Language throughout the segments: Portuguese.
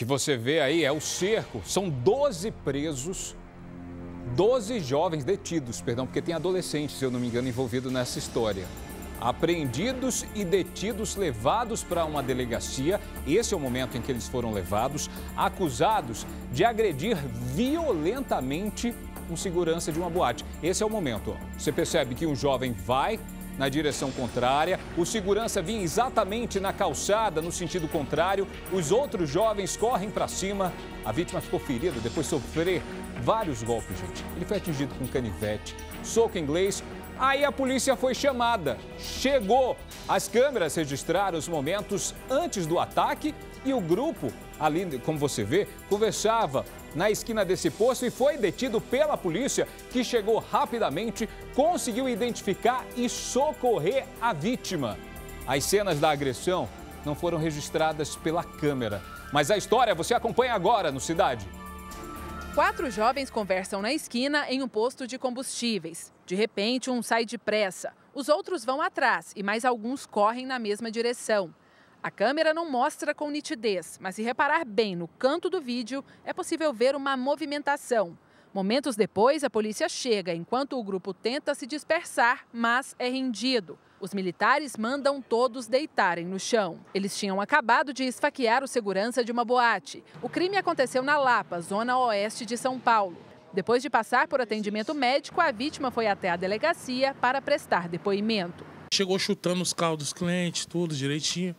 que você vê aí é o cerco. São 12 presos, 12 jovens detidos, perdão, porque tem adolescente, se eu não me engano, envolvido nessa história. Apreendidos e detidos, levados para uma delegacia. Esse é o momento em que eles foram levados, acusados de agredir violentamente um segurança de uma boate. Esse é o momento. Você percebe que um jovem vai na direção contrária, o segurança vinha exatamente na calçada, no sentido contrário, os outros jovens correm para cima, a vítima ficou ferida, depois sofreu vários golpes, gente. Ele foi atingido com canivete, soco inglês. Aí a polícia foi chamada, chegou. As câmeras registraram os momentos antes do ataque e o grupo, ali como você vê, conversava na esquina desse posto e foi detido pela polícia, que chegou rapidamente, conseguiu identificar e socorrer a vítima. As cenas da agressão não foram registradas pela câmera, mas a história você acompanha agora no Cidade. 4 jovens conversam na esquina em um posto de combustíveis. De repente, um sai depressa. Os outros vão atrás e mais alguns correm na mesma direção. A câmera não mostra com nitidez, mas se reparar bem no canto do vídeo, é possível ver uma movimentação. Momentos depois, a polícia chega, enquanto o grupo tenta se dispersar, mas é rendido. Os militares mandam todos deitarem no chão. Eles tinham acabado de esfaquear o segurança de uma boate. O crime aconteceu na Lapa, zona oeste de São Paulo. Depois de passar por atendimento médico, a vítima foi até a delegacia para prestar depoimento. Chegou chutando os carros dos clientes, tudo direitinho.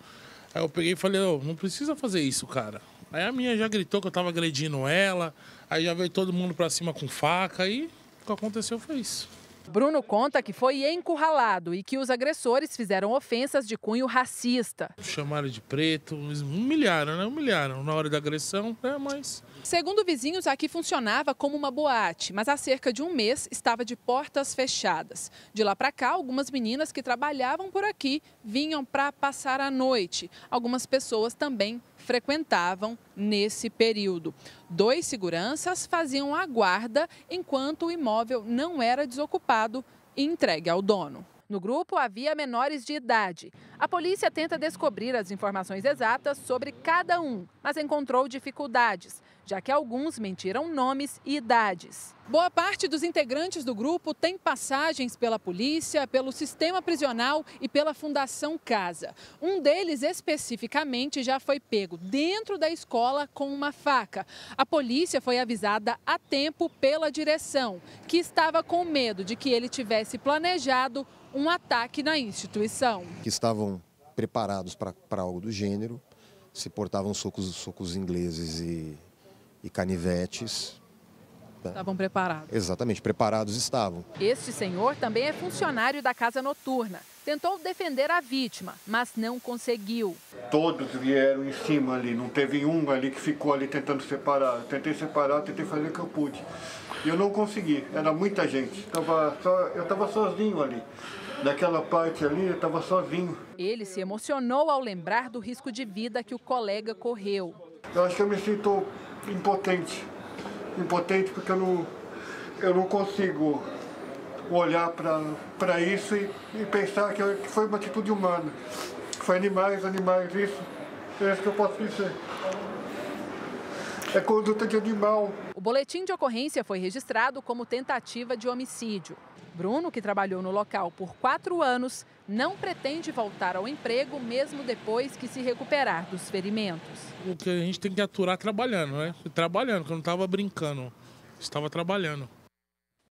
Aí eu peguei e falei, oh, não precisa fazer isso, cara. Aí a minha já gritou que eu tava agredindo ela, aí já veio todo mundo pra cima com faca e o que aconteceu foi isso. Bruno conta que foi encurralado e que os agressores fizeram ofensas de cunho racista. Chamaram de preto, humilharam, né? Humilharam na hora da agressão, né? Mas... Segundo vizinhos, aqui funcionava como uma boate, mas há cerca de um mês estava de portas fechadas. De lá para cá, algumas meninas que trabalhavam por aqui vinham para passar a noite. Algumas pessoas também frequentavam nesse período. 2 seguranças faziam a guarda enquanto o imóvel não era desocupado e entregue ao dono. No grupo havia menores de idade. A polícia tenta descobrir as informações exatas sobre cada um, mas encontrou dificuldades, já que alguns mentiram nomes e idades. Boa parte dos integrantes do grupo tem passagens pela polícia, pelo sistema prisional e pela Fundação Casa. Um deles, especificamente, já foi pego dentro da escola com uma faca. A polícia foi avisada a tempo pela direção, que estava com medo de que ele tivesse planejado um ataque na instituição. Que estavam preparados para algo do gênero, se portavam socos ingleses e canivetes. Estavam preparados. Exatamente, preparados estavam. Este senhor também é funcionário da casa noturna. Tentou defender a vítima, mas não conseguiu. Todos vieram em cima ali, não teve um ali que ficou ali tentando separar. Tentei fazer o que eu pude. E eu não consegui, era muita gente. Eu estava sozinho ali. Daquela parte ali, eu estava sozinho. Ele se emocionou ao lembrar do risco de vida que o colega correu. Eu acho que eu me sinto impotente. Impotente porque eu não consigo olhar para isso e pensar que foi uma atitude humana. Foi animais, isso é isso que eu posso dizer. É conduta de animal. O boletim de ocorrência foi registrado como tentativa de homicídio. Bruno, que trabalhou no local por 4 anos, não pretende voltar ao emprego mesmo depois que se recuperar dos ferimentos. O que a gente tem que aturar trabalhando, né? Trabalhando, que eu não estava brincando, estava trabalhando.